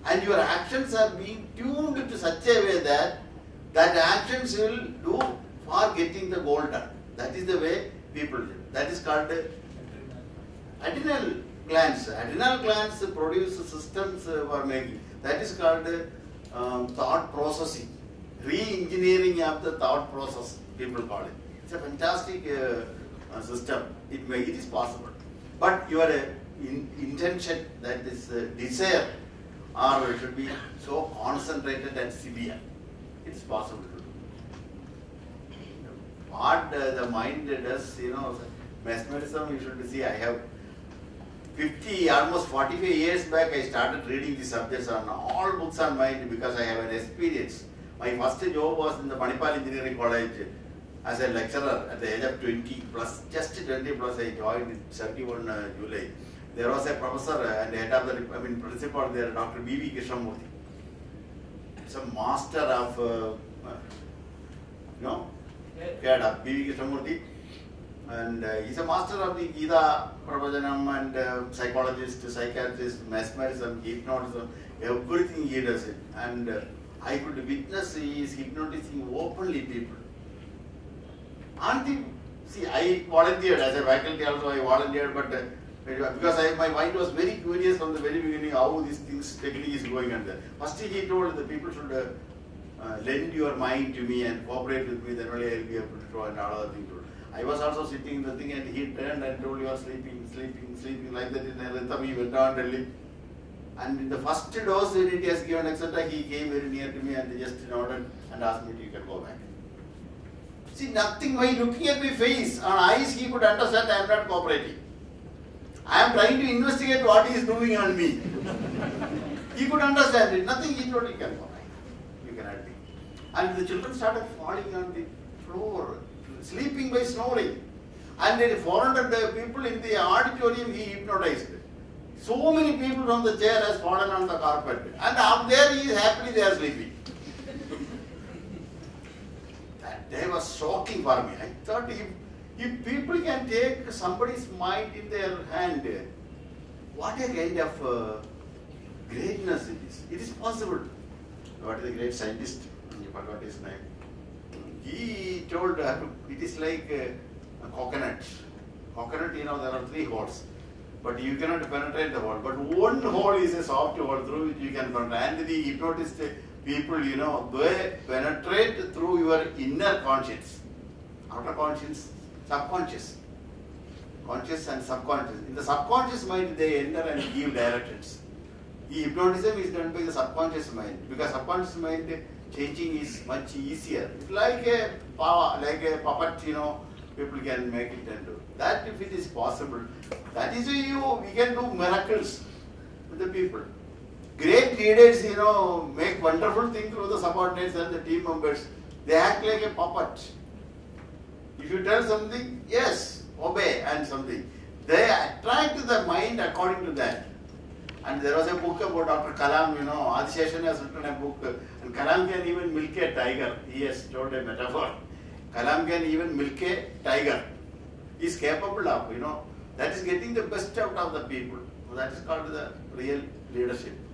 And your actions are being tuned to such a way that that actions will do for getting the goal done. That is the way people do. That is called adrenal glands. Adrenal glands produce systems for making. That is called um, thought processing. Re-engineering of the thought process, people call it. It's a fantastic uh, system. It may, it is possible. But your uh, in, intention, that is uh, desire, or should be so concentrated and severe. It's possible. What uh, the mind does, you know, mesmerism, you should see, I have fifty, almost forty-five years back, I started reading the subjects on all books on mind because I have an experience My first job was in the Manipal Engineering College as a lecturer at the age of twenty plus, just twenty plus. I joined in seventy-one July. There was a professor and head of the, I mean, principal there, Doctor B. V. Krishnamurthy. He's a master of, uh, you know, head of B. V. Krishnamurthy. And uh, he's a master of the Gita Prabhajanam and uh, psychologist, psychiatrist, mesmerism, hypnotism, everything he does it. And uh, I could witness he is hypnotizing openly people. And the, see, I volunteered as a faculty also, I volunteered, but uh, because I, my mind was very curious from the very beginning how these things technically is going on there. First he told the people should uh, uh, lend your mind to me and cooperate with me, then only I will be able to draw and all other things. I was also sitting in the thing and he turned and told you are sleeping, sleeping, sleeping, like that in a rhythm he went on and lived. And in the first dose when it has given et cetera, he came very near to me and just nodded and asked me to you can go back. See, nothing by looking at my face or eyes he could understand I am not cooperating. I am trying to investigate what he is doing on me. He could understand it, nothing he told you can go back. You cannot be. And the children started falling on the floor, sleeping by snoring, and there four hundred people in the auditorium he hypnotized. So many people from the chair has fallen on the carpet, and up there he is happily they are sleeping. That day was shocking for me. I thought if, if people can take somebody's mind in their hand, what a kind of uh, greatness it is. It is possible. What is the great scientist? I forgot his name. He told uh, it is like uh, a coconut. Coconut, you know, there are three holes, but you cannot penetrate the hole. But one hole is a soft hole through which you can penetrate. And the hypnotist people, you know, they penetrate through your inner conscience, outer conscience, subconscious, conscious and subconscious. In the subconscious mind, they enter and give directions. The hypnotism is done by the subconscious mind because subconscious mind. Changing is much easier. It's like a power, like a puppet, you know, people can make it and do it. That if it is possible, that is why you, we can do miracles with the people. Great leaders, you know, make wonderful things through the subordinates and the team members. They act like a puppet. If you tell something, yes, obey and something. They attract the mind according to that. And there was a book about Doctor Kalam, you know, Adishya Shani has written a book, and Kalam can even milk a tiger. He has told a metaphor. Kalam can even milk a tiger. He is capable of, you know, that is getting the best out of the people. So that is called the real leadership.